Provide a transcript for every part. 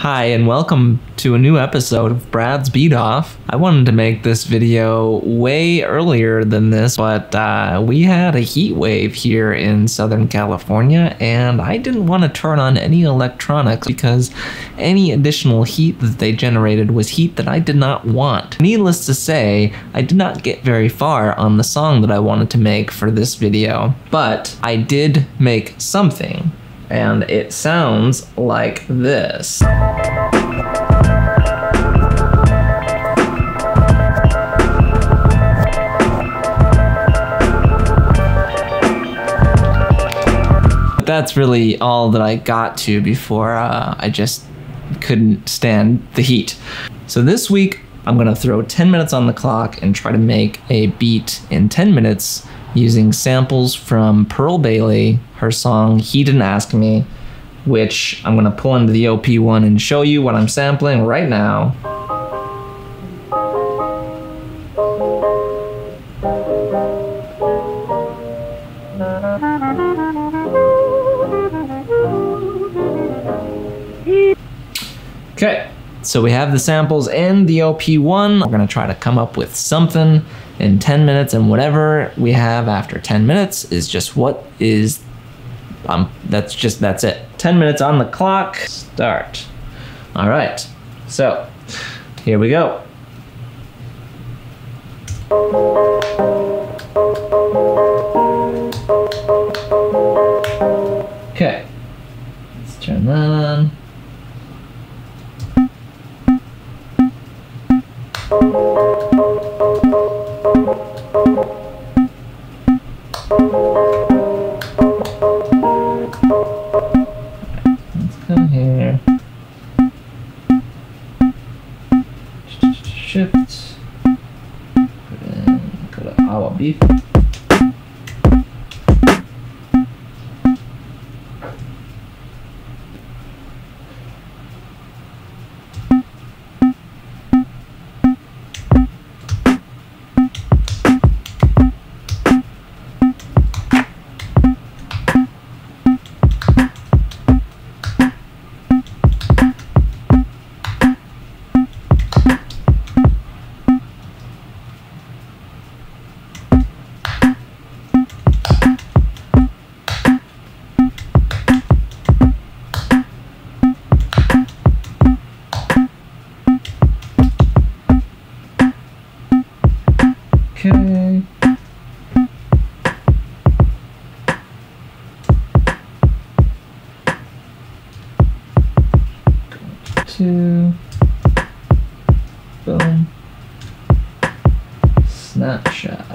Hi, and welcome to a new episode of Brad's Beat Off. I wanted to make this video way earlier than this, but we had a heat wave here in Southern California, and I didn't want to turn on any electronics because any additional heat that they generated was heat that I did not want. Needless to say, I did not get very far on the song that I wanted to make for this video, but I did make something. And it sounds like this. That's really all that I got to before I just couldn't stand the heat. So this week, I'm gonna throw 10 minutes on the clock and try to make a beat in 10 minutes using samples from Pearl Bailey, her song, He Didn't Ask Me, which I'm gonna pull into the OP-1 and show you what I'm sampling right now. Okay, so we have the samples and the OP-1. We're gonna try to come up with something in 10 minutes, and whatever we have after 10 minutes is just what is that's it. 10 minutes on the clock, start. All right, so here we go. Okay, let's turn that on. Shift, put in, go to our beat. Okay. Two. Boom. Snapshot.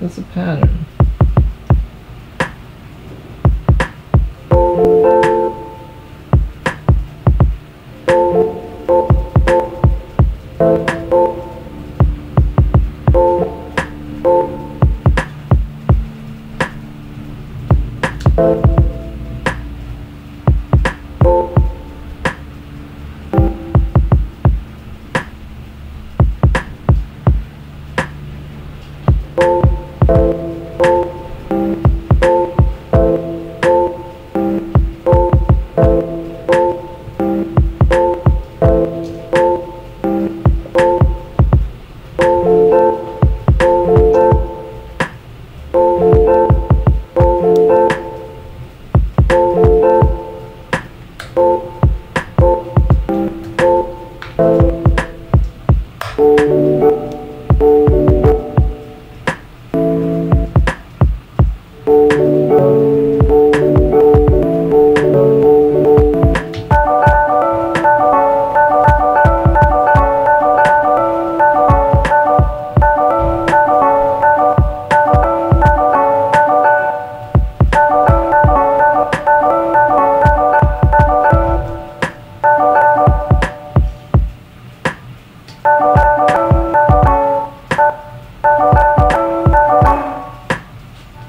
That's a pattern.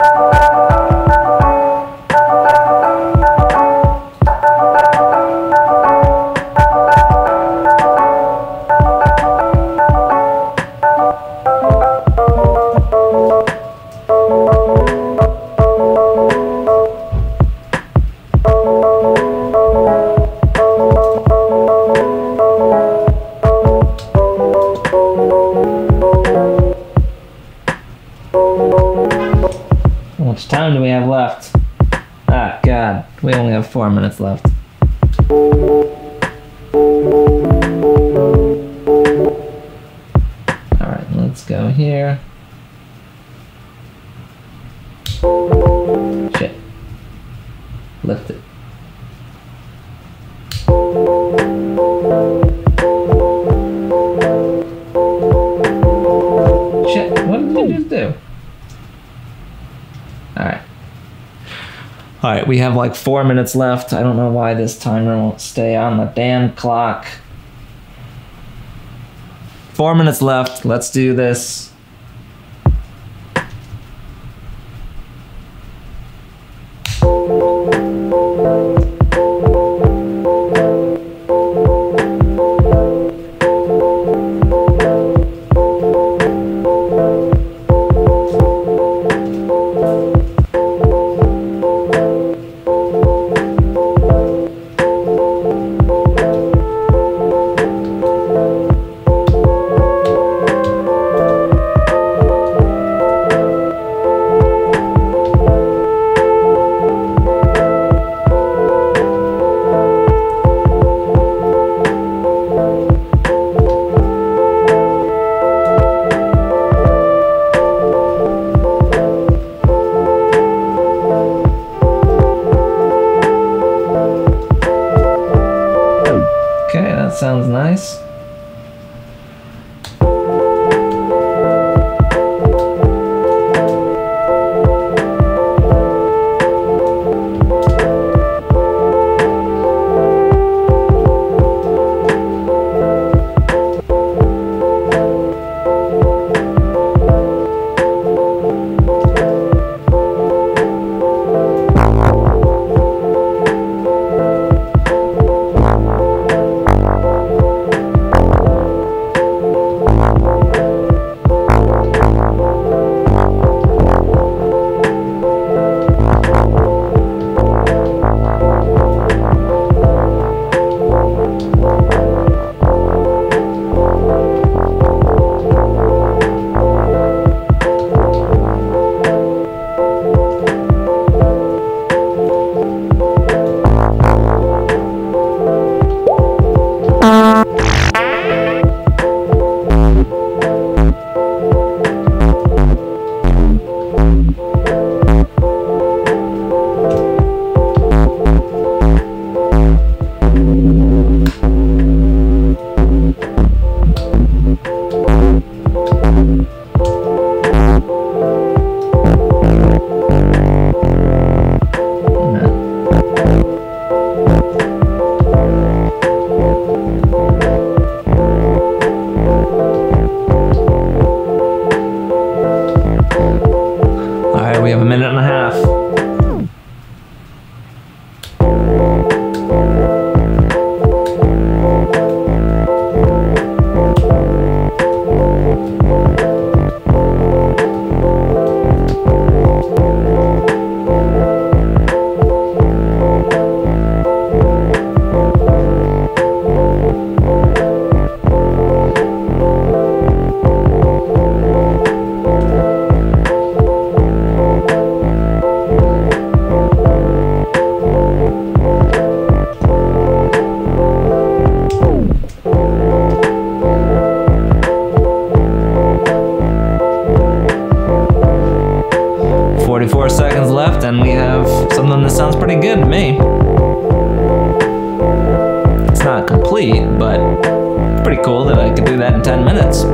How much time do we have left? Ah, God, we only have 4 minutes left. Alright, let's go here. Shit. Lift it. Shit, what did you just do? Alright, we have like 4 minutes left. I don't know why this timer won't stay on the damn clock. 4 minutes left. Let's do this. Sounds nice. And we have something that sounds pretty good to me. It's not complete, but it's pretty cool that I could do that in 10 minutes.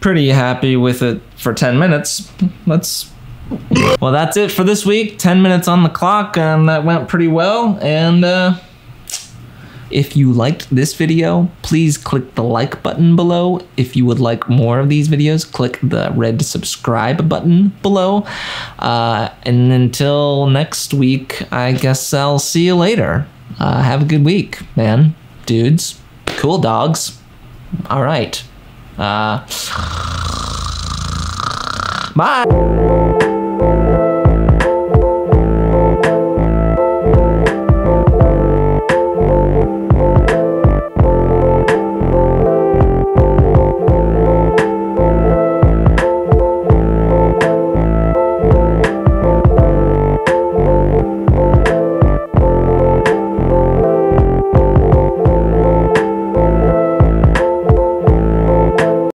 pretty happy with it for 10 minutes. Well, that's it for this week. 10 minutes on the clock, and that went pretty well. And if you liked this video, please click the like button below. If you would like more of these videos, click the red subscribe button below. And until next week, I guess I'll see you later. Have a good week, man. Dudes. Cool dogs. All right. Bye.